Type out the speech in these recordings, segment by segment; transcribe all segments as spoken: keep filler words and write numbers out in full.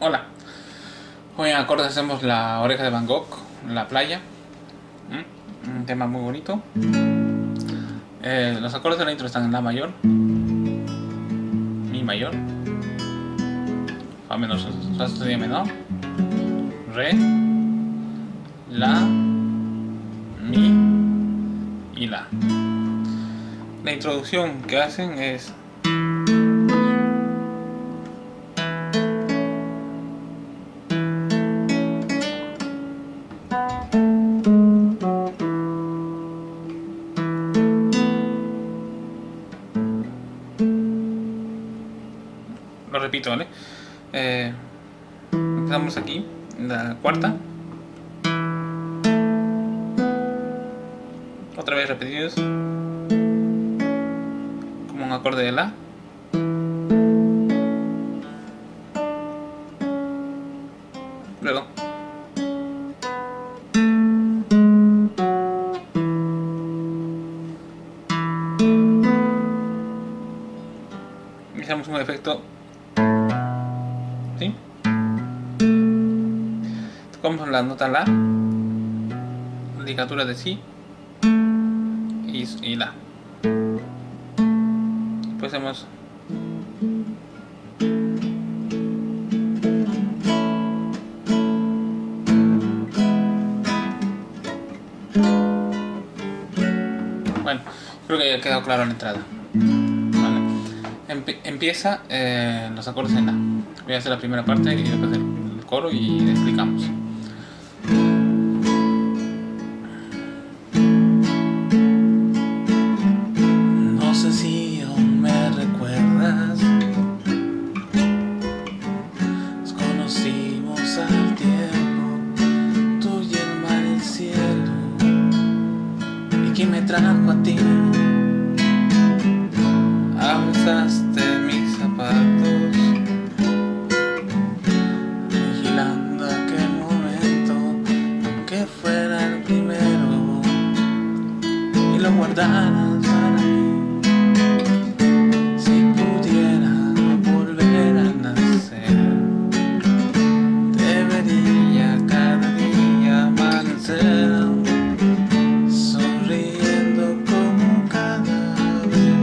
Hola. Hoy en acorde hacemos La Oreja de Van Gogh, la playa. ¿Mm? Un tema muy bonito. Eh, los acordes de la intro están en La mayor, Mi mayor, Fa menor, Sol sostenido menor, Re, La, Mi y La. La introducción que hacen es lo repito, ¿vale? Eh, empezamos aquí, la cuarta, otra vez repetidos, como un acorde de La, perdón, iniciamos un efecto. ¿Sí? Tocamos la nota La, ligatura de Si y, y La. Después hacemos bueno, creo que ya quedó claro la entrada. Empieza eh, los acordes en La. Voy a hacer la primera parte y después el coro y le explicamos. No sé si aún me recuerdas. Nos conocimos al tiempo, tú y el mar y el cielo. ¿Y quién me trajo a ti? Abrazaste mis zapatos, vigilando aquel momento, aunque fuera el primero, y lo guardaras para mí. Si pudiera volver a nacer, te vería cada día amanecer, sonriendo como cada vez.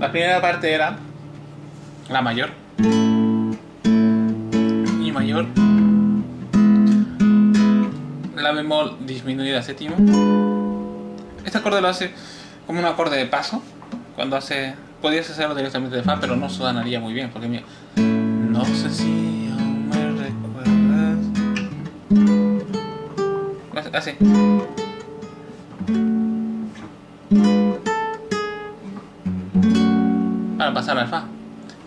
La primera parte era La mayor, Mi mayor, La bemol disminuida séptima. Este acorde lo hace como un acorde de paso. Cuando hace, podías hacerlo directamente de Fa, pero no sonaría muy bien porque mira, no sé si aún me recuerdas. Así. Para pasar al Fa,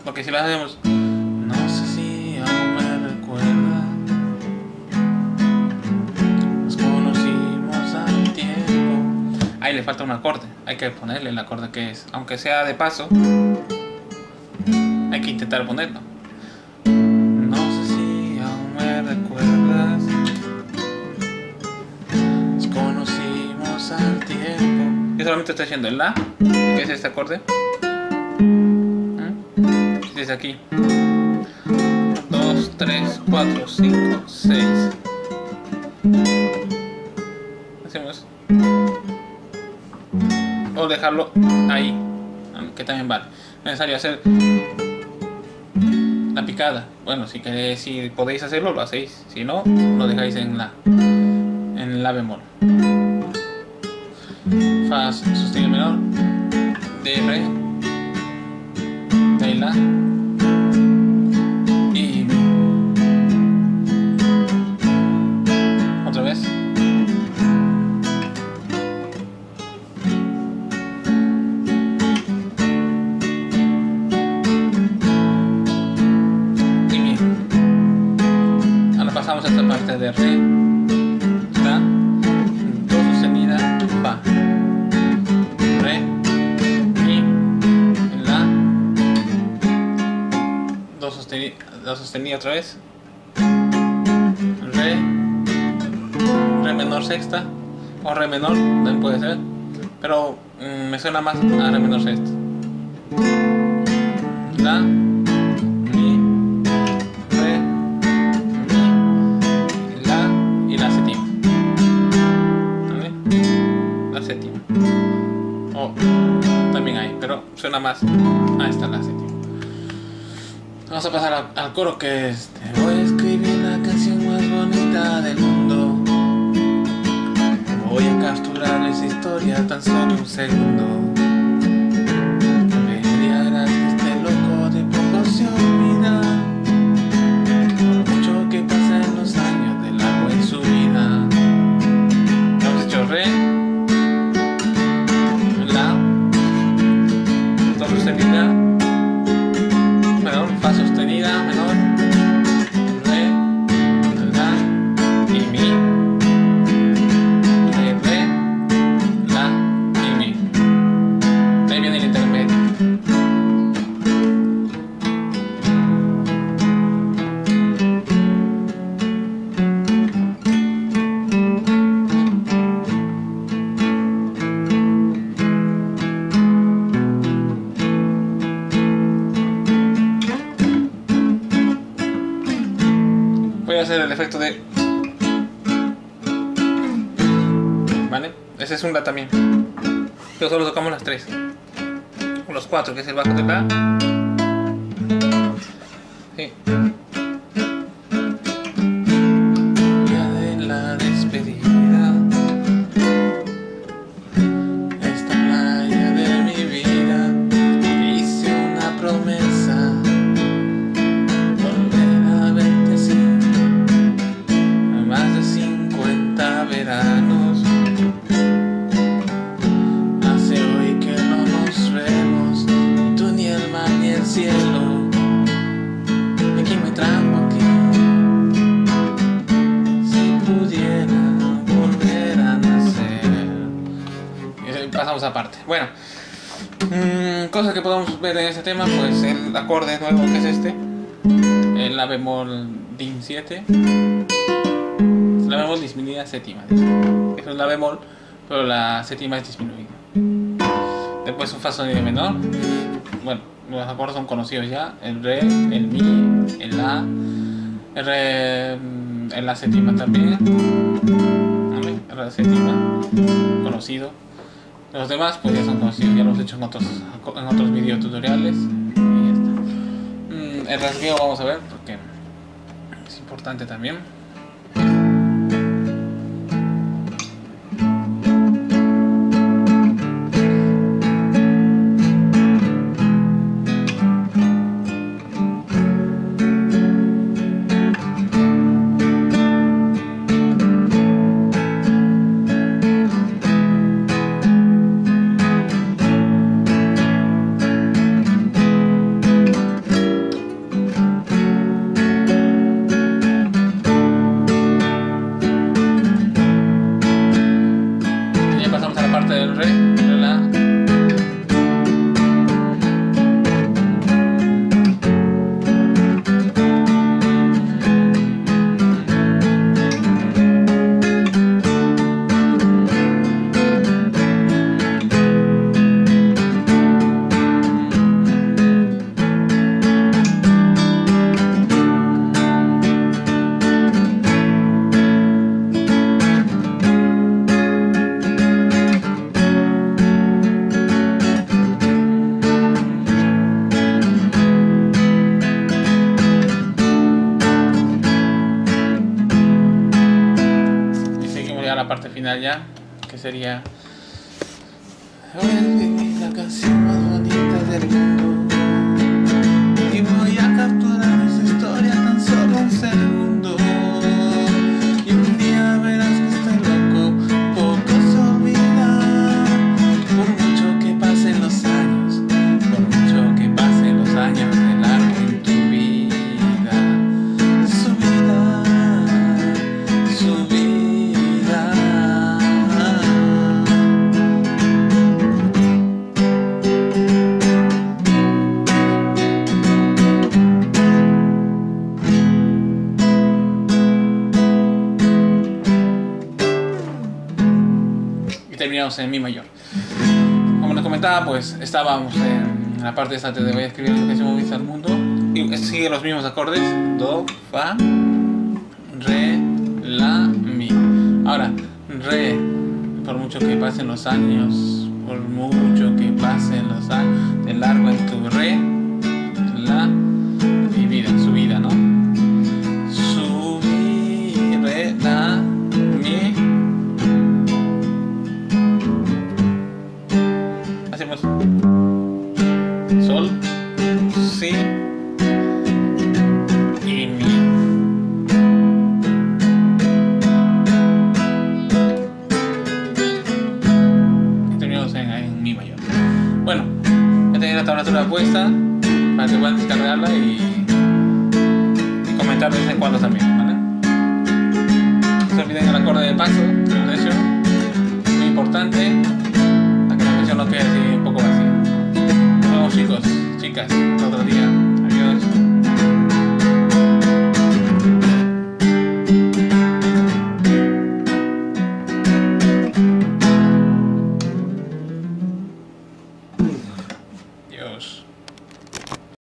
porque si lo hacemos no sé si aún me recuerda, nos conocimos al tiempo, ahí le falta un acorde, hay que ponerle el acorde que es, aunque sea de paso hay que intentar ponerlo. No sé si aún me recuerdas, nos conocimos al tiempo. Yo solamente estoy haciendo el La, que es este acorde. Desde aquí dos, tres, cuatro, cinco, seis. Hacemos o dejarlo ahí, que también vale. Es necesario hacer la picada. Bueno, si queréis, si podéis hacerlo, lo hacéis. Si no, lo dejáis en la en la bemol. Fa sostenido menor, de Re, de La y Mi. Otra vez. Y Mi. Ahora pasamos a esta parte de Re, La, Do sostenida, Fa, Re, Do sostenido otra vez, Re, Re menor sexta o Re menor, también puede ser, pero me suena más a la menor sexta. La, mi, re, mi, la y la séptima. ¿Vale? La séptima. O también hay, pero suena más a esta, la séptima. Vamos a pasar al, al coro, que es: te voy a escribir la canción más bonita del mundo. Voy a capturar esa historia tan solo un segundo. Me harás que este loco de proporción vida. Por mucho que pasen los años del agua en su vida. Hemos hecho re, la, do sostenida, menor, fa sostenida, menor. Hacer el efecto de, vale, ese es un la también, pero solo tocamos las tres o los cuatro, que es el bajo de la, sí. Ya de la despedida, esta playa de mi vida, hice una promesa. Veranos, hace hoy que no nos vemos, ni tú ni el mar ni el cielo. ¿Y quién me trajo aquí? Si pudiera volver a nacer. Pasamos aparte. Bueno, mmm, cosas que podemos ver en este tema, pues el acorde nuevo que es este, el la bemol din siete. La bemol disminuida séptima. Eso es la bemol, pero la séptima es disminuida. Después un fa sostenido menor. Bueno, los acordes son conocidos ya. El re, el mi, el la, el re, el la séptima también. El re séptima, conocido. Los demás pues ya son conocidos, ya los he hecho en otros, en otros video tutoriales. Y ya está. El rasgueo vamos a ver porque es importante también. Parte final ya, que sería la canción más bonita del mundo, y voy a capturar esa historia tan solo un segundo, y un día verás que este loco poco se olvida, por mucho que pasen los años, por mucho que pasen los años de largo en tu vida, su vida, su vida. Terminamos en mi mayor. cuenta, pues estábamos en la parte esta, te voy a escribir lo que se moviliza el mundo. Y sigue los mismos acordes: do, fa, re, la, mi. Ahora, re, por mucho que pasen los años, por mucho que pasen los años, de largo en tu re, la, mi vida, su vida, ¿no? Su, re, la, mi. Hacemos sol, si y mi. Y terminamos en, en mi mayor. Bueno, ya tenéis la tablatura puesta para que puedan descargarla y, y comentar de vez en cuando también, ¿vale? No se olviden el acorde de paso, el de hecho, muy importante. La canción no queda así, un poco vacía. Nos vemos, chicos, chicas, otro día.